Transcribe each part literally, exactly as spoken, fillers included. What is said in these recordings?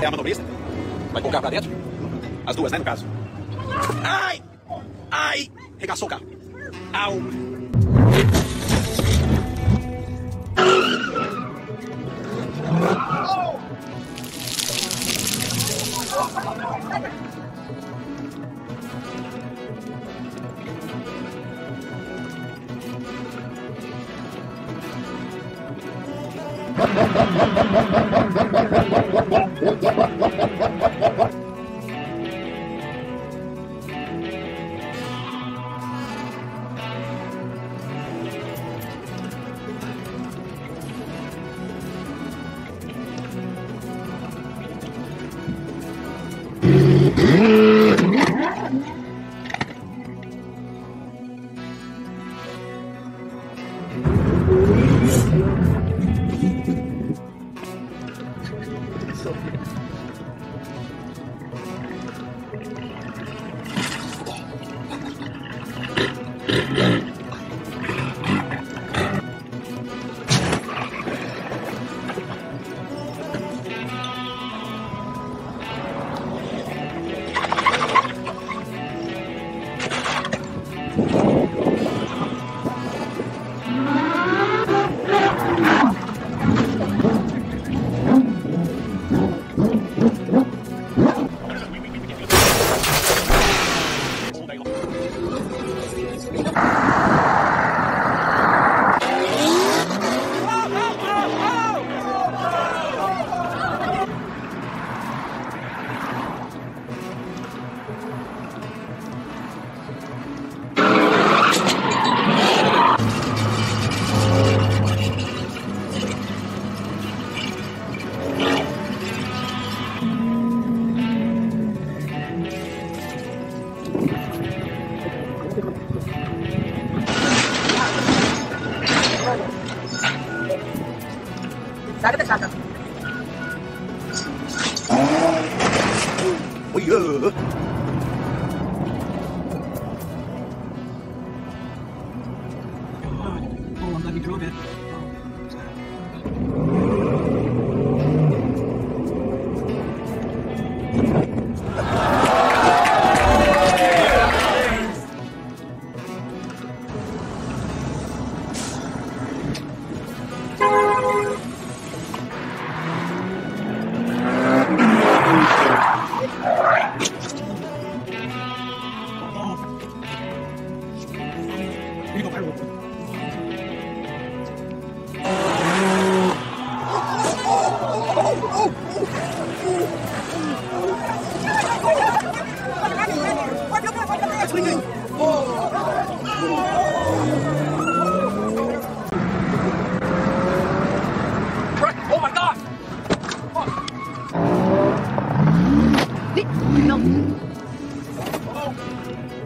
É a manobrista? Vai colocar pra dentro? As duas, né, no caso. Ai! Ai! Regaçou o carro. Au! Saga pesada. Oiê!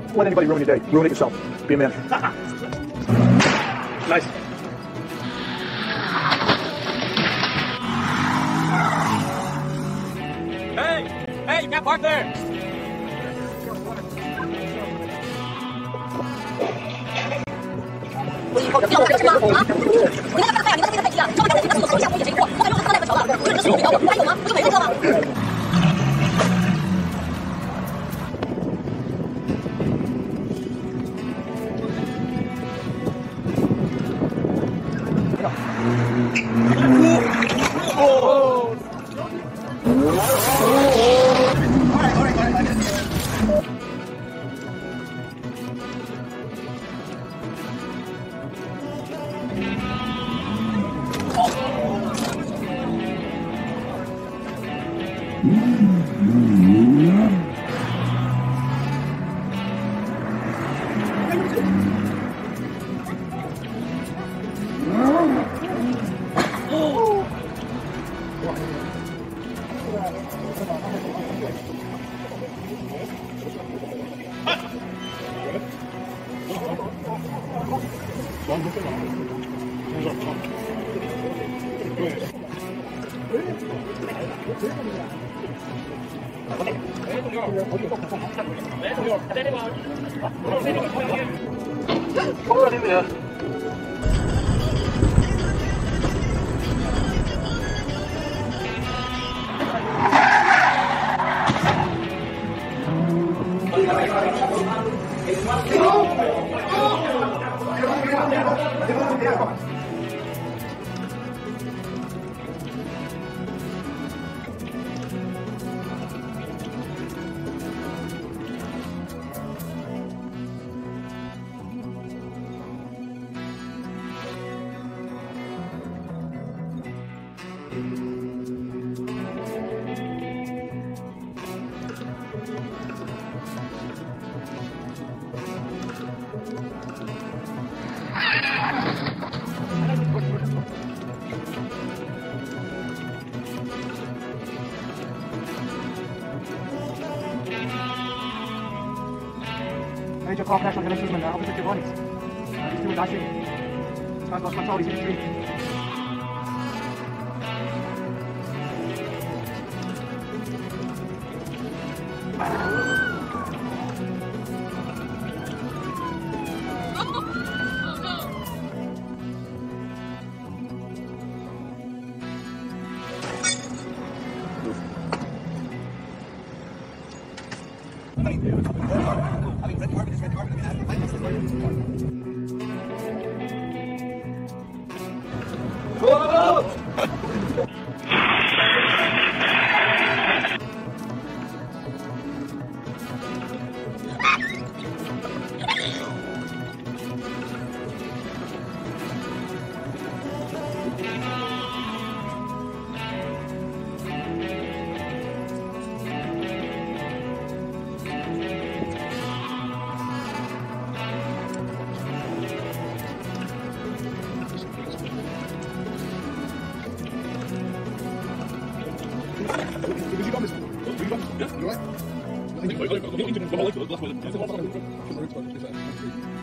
Don't let anybody ruin your day. Ruin it yourself. Be a man. Nice. Hey! Hey, you can't park there! Come on in there. Major car crash on the L M T now. Opposite Giovanni's. Uh, he's doing that thing. This man's lost control. He's in the street. Yes, you're right. I think we're going to go into the black weather.